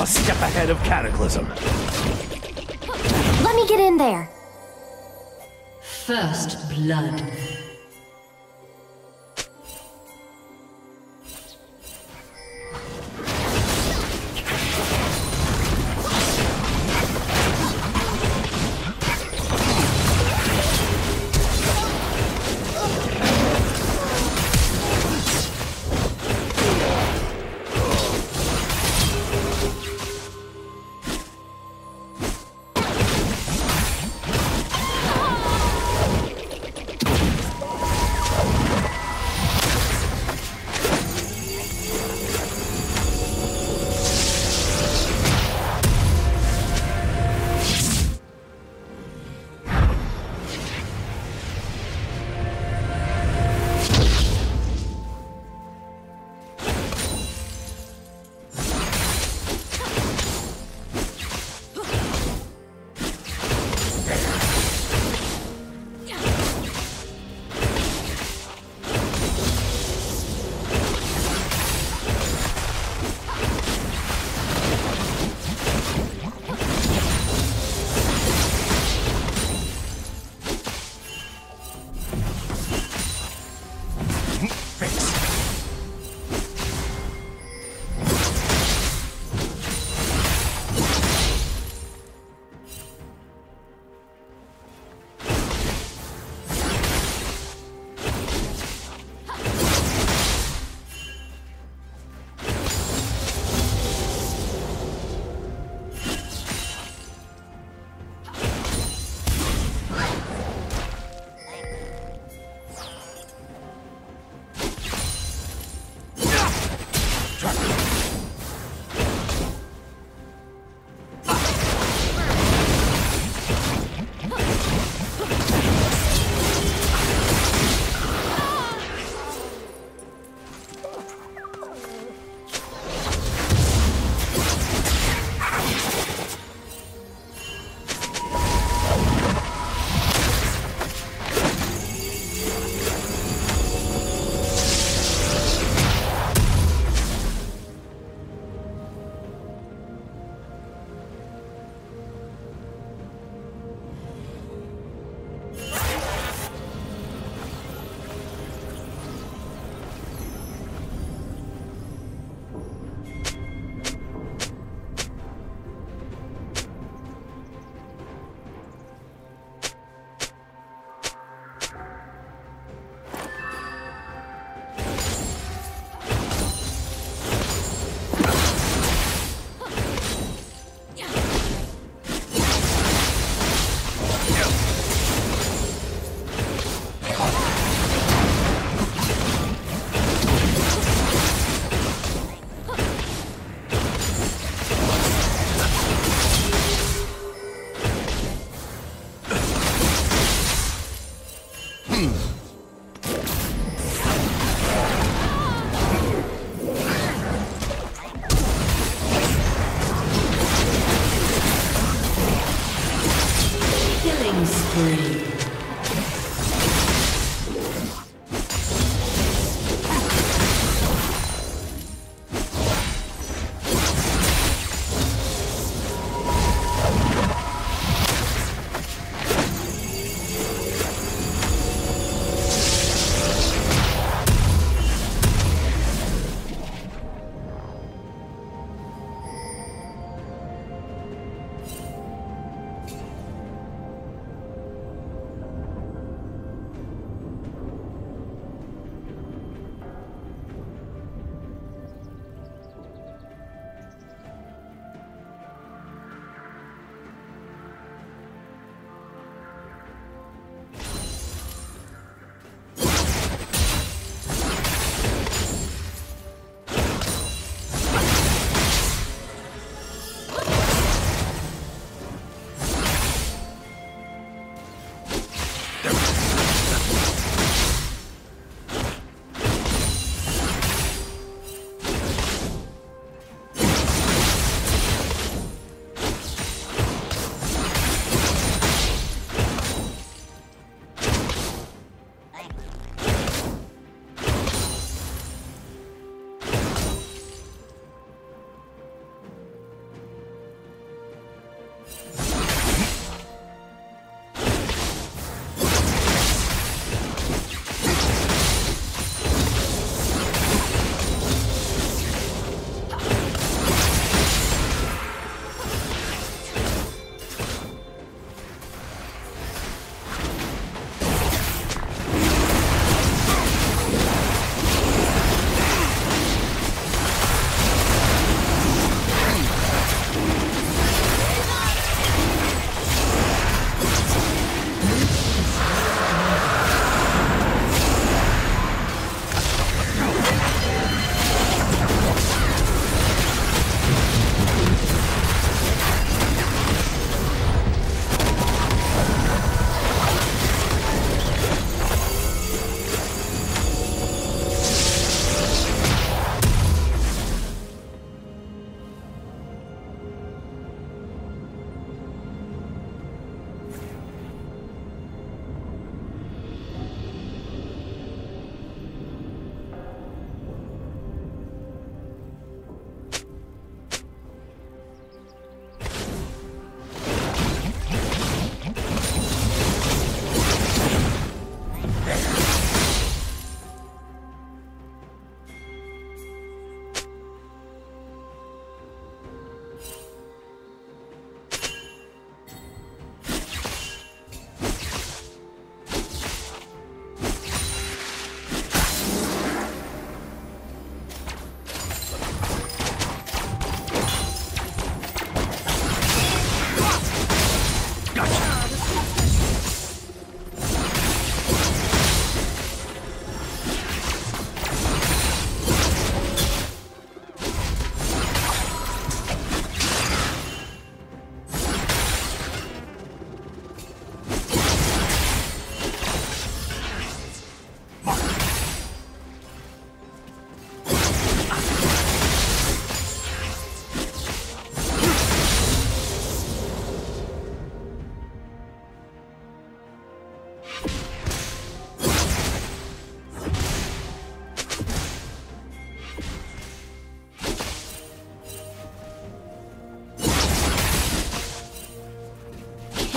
A step ahead of Cataclysm. Let me get in there. First blood.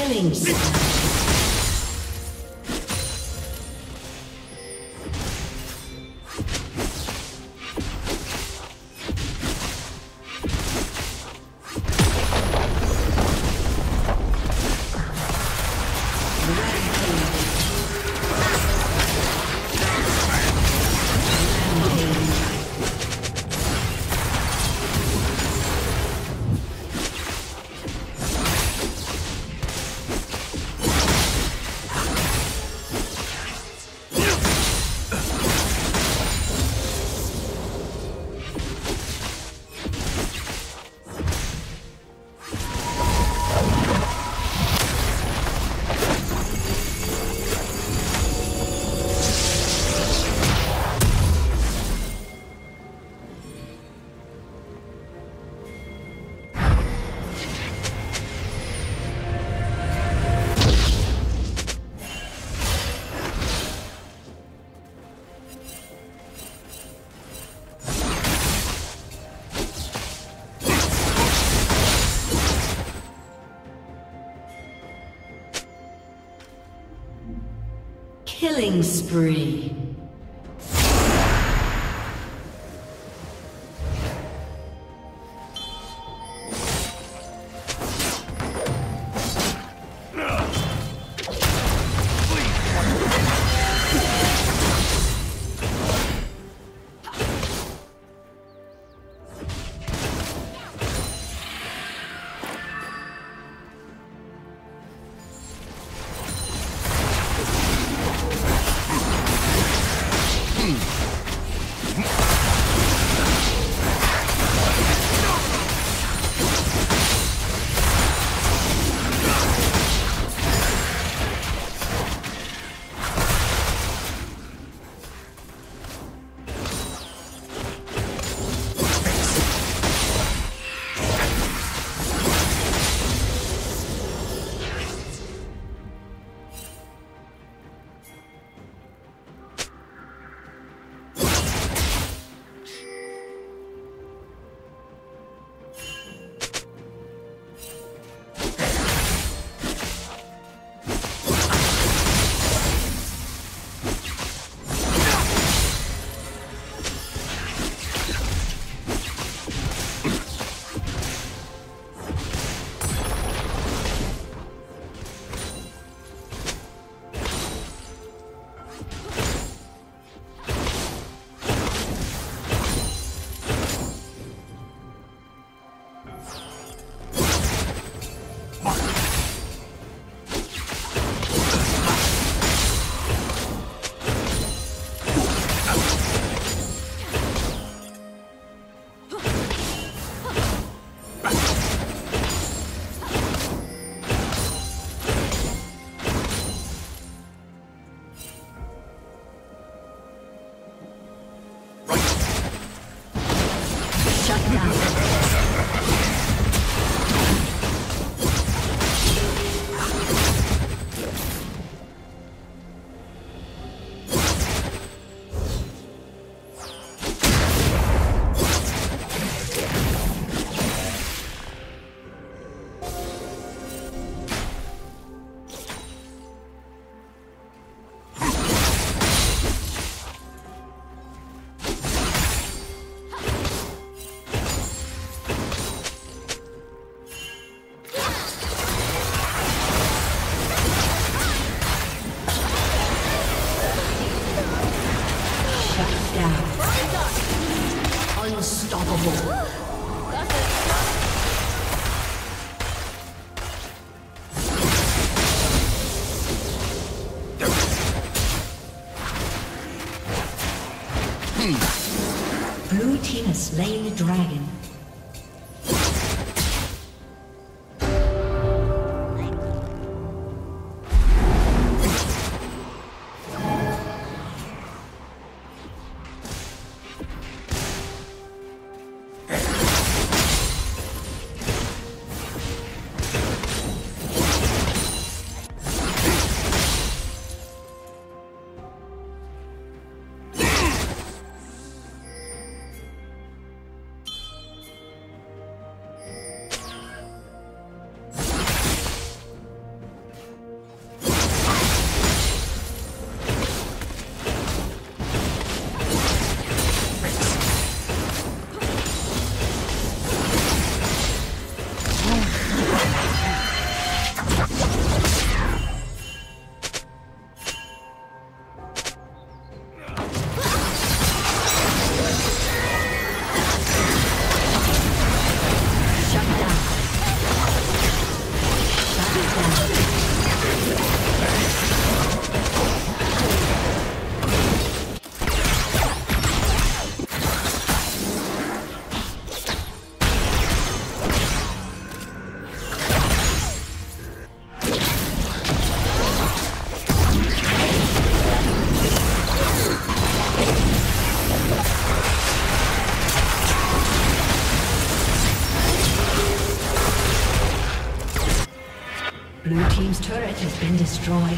Things. Killing spree. Blue team's turret has been destroyed.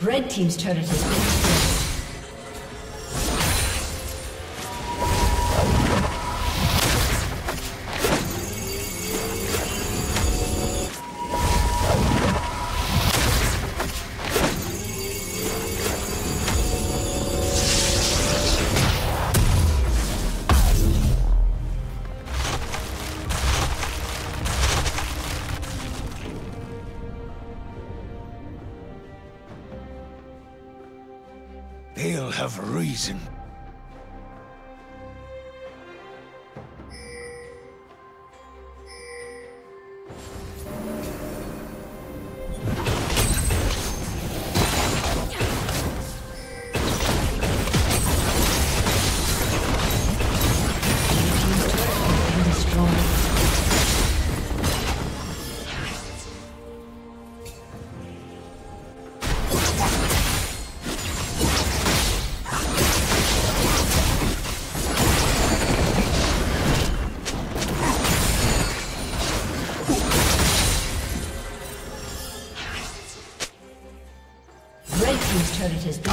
Red team's turret has been destroyed. They'll have reason. It has been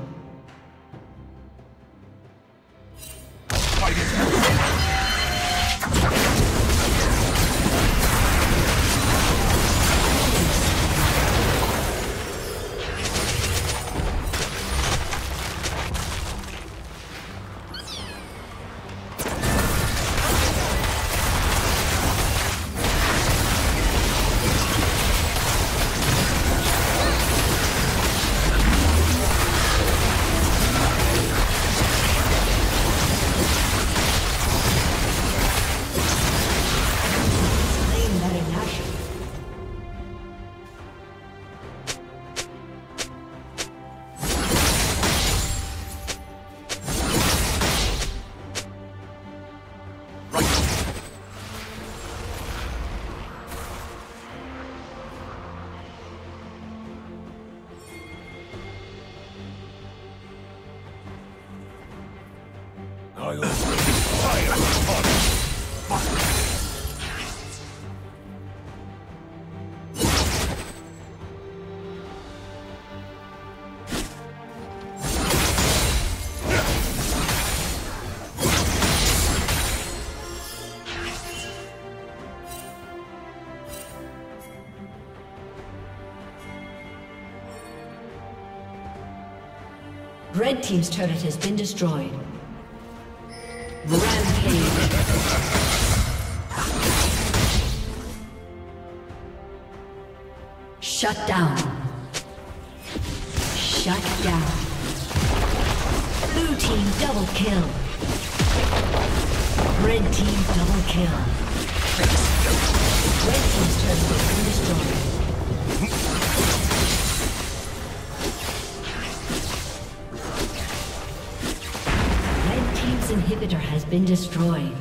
Red Team's turret has been destroyed. Rampage. Shut down. Shut down. Blue Team double kill. Red Team double kill. Red Team's turret has been destroyed. Inhibitor has been destroyed.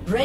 Red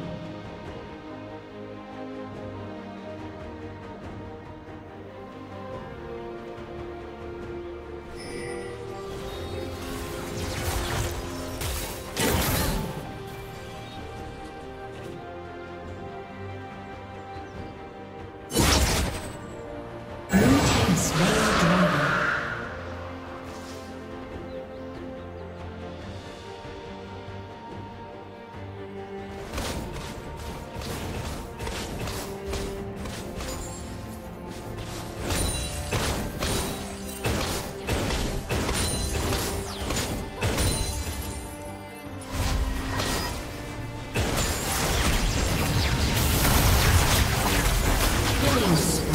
Killing spree.